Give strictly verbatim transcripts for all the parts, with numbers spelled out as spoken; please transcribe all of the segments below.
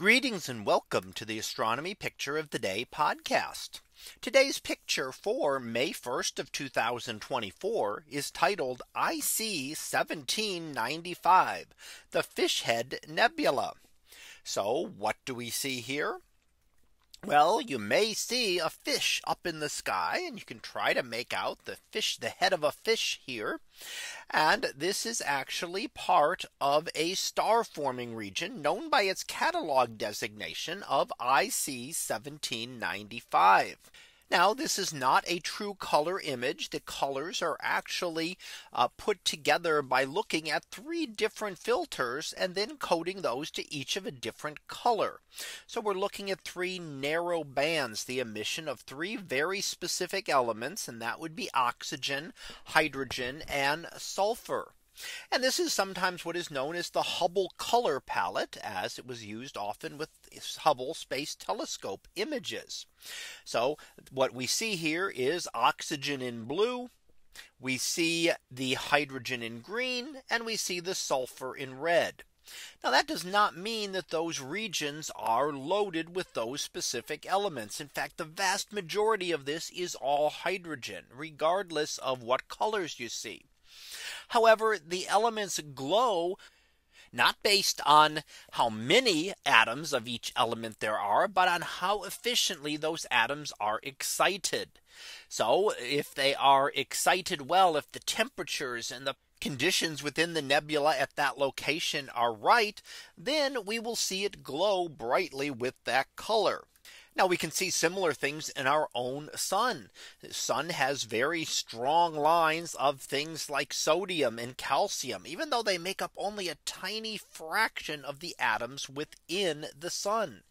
Greetings and welcome to the Astronomy Picture of the Day podcast. Today's picture for May first of two thousand twenty-four is titled I C seventeen ninety-five, the Fishhead Nebula. So what do we see here? Well, you may see a fish up in the sky, and you can try to make out the fish, the head of a fish here. And this is actually part of a star forming region known by its catalog designation of I C seventeen ninety-five. Now, this is not a true color image. The colors are actually uh, put together by looking at three different filters and then coding those to each of a different color. So we're looking at three narrow bands, the emission of three very specific elements, and that would be oxygen, hydrogen, and sulfur. And this is sometimes what is known as the Hubble color palette, as it was used often with Hubble Space Telescope images. So what we see here is oxygen in blue. We see the hydrogen in green, and we see the sulfur in red. Now, that does not mean that those regions are loaded with those specific elements. In fact, the vast majority of this is all hydrogen, regardless of what colors you see. However, the elements glow not based on how many atoms of each element there are, but on how efficiently those atoms are excited. So if they are excited well, if the temperatures and the conditions within the nebula at that location are right, then we will see it glow brightly with that color. Now, we can see similar things in our own sun. The sun has very strong lines of things like sodium and calcium, even though they make up only a tiny fraction of the atoms within the sun.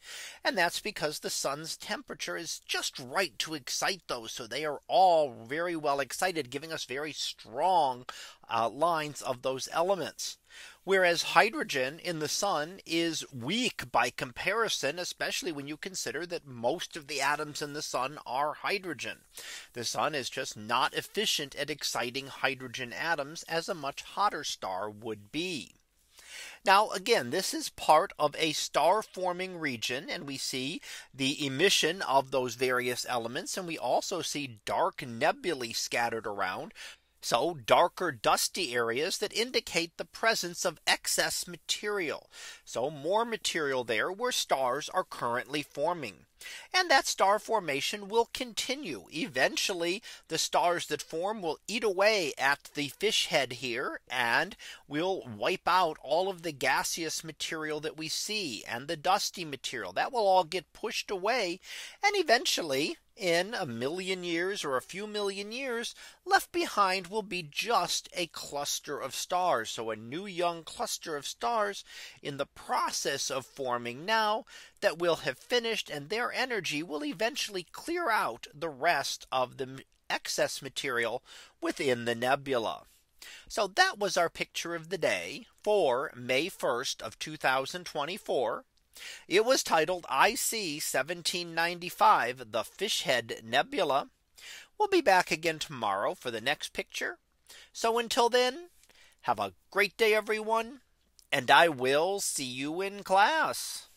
And that's because the sun's temperature is just right to excite those. So they are all very well excited, giving us very strong uh, lines of those elements. Whereas hydrogen in the sun is weak by comparison, especially when you consider that most of the atoms in the sun are hydrogen. The sun is just not efficient at exciting hydrogen atoms as a much hotter star would be. Now, again, this is part of a star forming region, and we see the emission of those various elements, and we also see dark nebulae scattered around. So darker, dusty areas that indicate the presence of excess material. So more material there where stars are currently forming. And that star formation will continue. Eventually, the stars that form will eat away at the fish head here and will wipe out all of the gaseous material that we see and the dusty material. That will all get pushed away, and eventually, in a million years or a few million years, left behind will be just a cluster of stars. So a new young cluster of stars in the process of forming now that will have finished, and their energy will eventually clear out the rest of the excess material within the nebula. So that was our picture of the day for May first of two thousand twenty-four. It was titled I C seventeen ninety-five, the Fishhead Nebula. We'll be back again tomorrow for the next picture. So until then, have a great day, everyone, and I will see you in class.